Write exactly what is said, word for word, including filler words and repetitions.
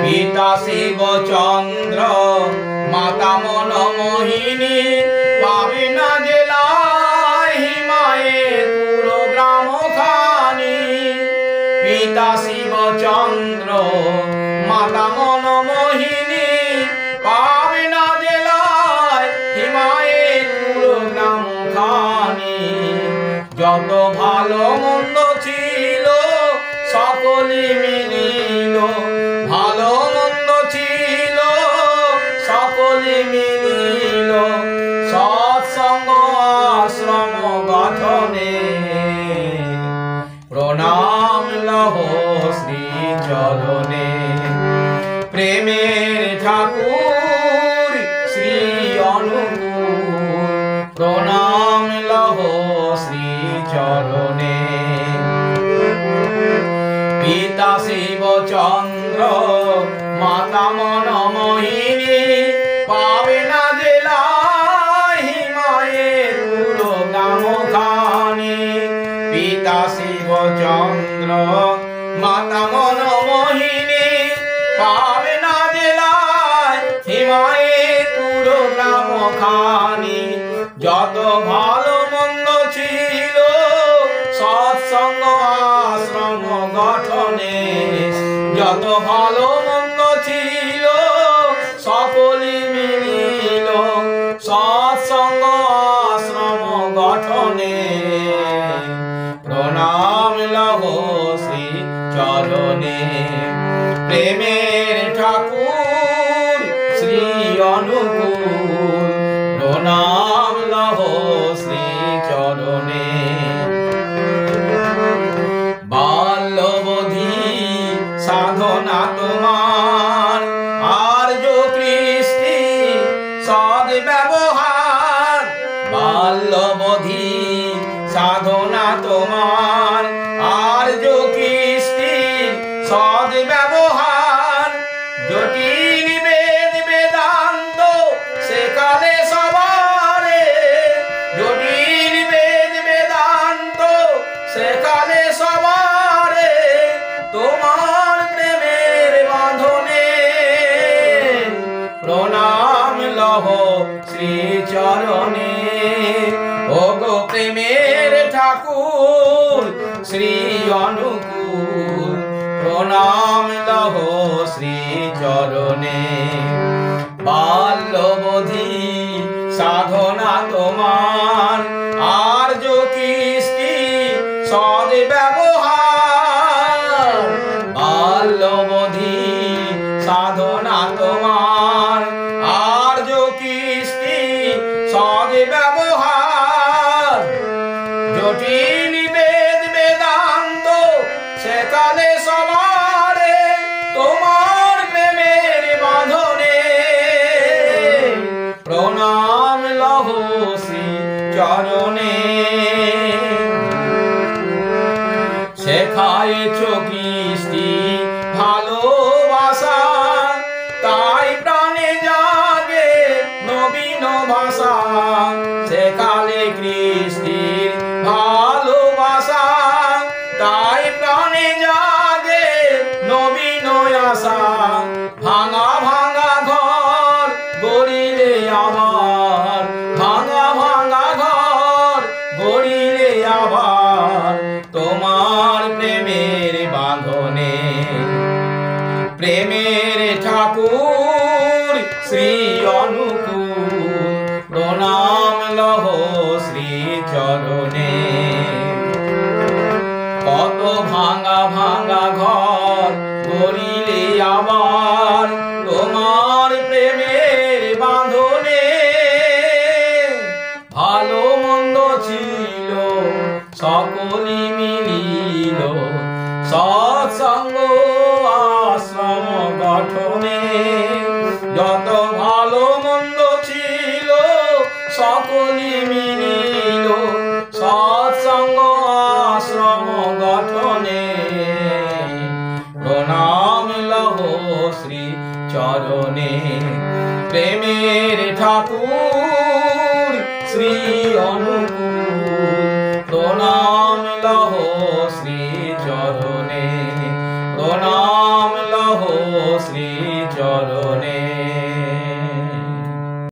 পিতা শিবচন্দ্র, মাতা মনোমোহিনী, পাবনা জেলায় হেমায়েতপুর গ্রামখানি। পিতা শিবচন্দ্র, মাতা মনোমোহিনী, পাবনা জেলায় হেমায়েতপুর গ্রামখানি। যত ভালো মন্দ ছিল সকলি মিলিল, ভালো মন্দ ছিল সকলি মিলিল সৎসঙ্গ আশ্রম গঠনে। প্রণাম লহ শ্রী চরণে, প্রেমের ঠাকুর শ্রী অনুকূল। প্রণাম লহ শ্রী চরণে। পিতা শিবচন্দ্র, মাতা মনোমোহিনী, পাবনা জেলায় হেমায়েতপুর গ্রামখানি। পিতা শিবচন্দ্র, মাতা মনোমোহিনী, পাবনা জেলায় হেমায়েতপুর গ্রামখানি। যত ভালো মন্দ ছিল সৎসঙ্গ আশ্রম গঠনে, যত ভালো মন্দ ছিল সকলি মিলিল সৎসঙ্গ আশ্রম গঠনে। প্রণাম লহ শ্রী চরণে, প্রেমের ঠাকুর শ্রী অনুকূল। প্রণাম লহ শ্রী চরণে। সাধনা তোমার আর্য কৃষ্টি সদ ব্যবহার। বাল্যবধি সাধনা তোমার আর্য কৃষ্টি সদ ব্যবহার। জটিল বেদ বেদান্ত সেকালে সবারে, জটিল বেদ বেদান্ত সেকালে সবারে। তোমার শ্রী চরণে, ও গো প্রেমের ঠাকুর শ্রী অনুকূল। প্রণাম লহ শ্রী চরণে। বাল্যবধি সাধনা তোমার আর্য কৃষ্টি সদ ব্যবহার। বাল্যবধি সাধনা তোমার আর্য কৃষ্টি সদ ব্যবহার। জটিল বেদ বেদান্ত সেকালে সবারে, তোমার প্রেমের বাঁধনে। প্রণাম লহ শ্রী চরণে। শেখায়েছ কৃষ্টি ভালোবাসা, তাই প্রাণে জাগে নবীন ভাষা। সেকালে কৃষ্টির ভালোবাসা, তাই প্রাণে জাগে নবীন আশা। ভাঙা ভাঙা ঘর গড়িলে আবার, ভাঙা ভাঙা ঘর গড়িলে আবার তোমার প্রেমের বাঁধনে। প্রেমের ঠাকুর শ্রী অনুকূল। প্রণাম লহ শ্রী চরণে। কত ভাঙা ভাঙা ঘর গড়িলে আবার তোমার প্রেমের বাঁধনে। ভালো মন্দ ছিল সকলি মিলিল সৎসঙ্গ আশ্রম গঠনে। যত ভালো মন্দ ছিল সকলি মিলিল সৎসঙ্গ চরণে প্রেমের ঠাকুর শ্রী অনুকূল, প্রণাম লহ শ্রী চরণে, প্রণাম লহ শ্রী চরণে।